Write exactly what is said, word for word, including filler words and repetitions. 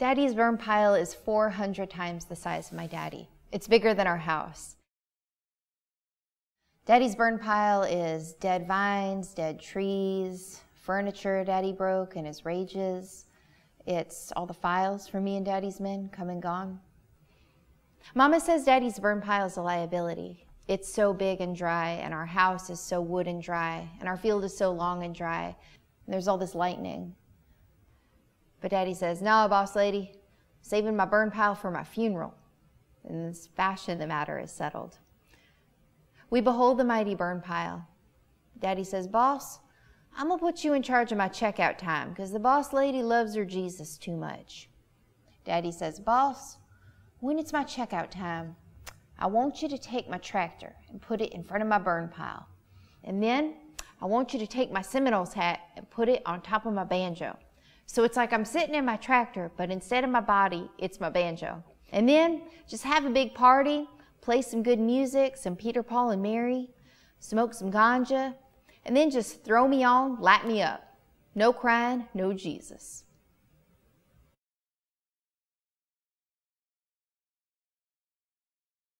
Daddy's burn pile is four hundred times the size of my daddy. It's bigger than our house. Daddy's burn pile is dead vines, dead trees, furniture Daddy broke in his rages. It's all the files for me and Daddy's men, come and gone. Mama says Daddy's burn pile is a liability. It's so big and dry, and our house is so wood and dry, and our field is so long and dry, and there's all this lightning. But Daddy says, no, boss lady, I'm saving my burn pile for my funeral. In this fashion, the matter is settled. We behold the mighty burn pile. Daddy says, boss, I'm gonna put you in charge of my checkout time because the boss lady loves her Jesus too much. Daddy says, boss, when it's my checkout time, I want you to take my tractor and put it in front of my burn pile. And then I want you to take my Seminoles hat and put it on top of my banjo. So it's like I'm sitting in my tractor, but instead of my body, it's my banjo. And then just have a big party, play some good music, some Peter, Paul, and Mary, smoke some ganja, and then just throw me on, light me up. No crying, no Jesus.